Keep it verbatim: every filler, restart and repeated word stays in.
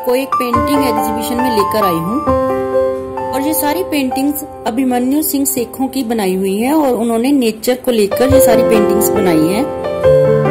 आपको एक painting exhibition में लेकर आई हूँ। और ये सारी पेंटिंग्स अभिमन्यु सिंह सेखों की बनाई हुई है और उन्होंने नेचर को लेकर ये सारी पेंटिंग्स बनाई है।